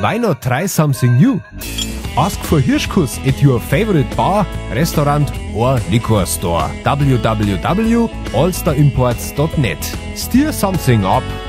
Why not try something new? Ask for Hirschkuss at your favorite bar, restaurant or liquor store. www.allstarimports.net. Stir something up.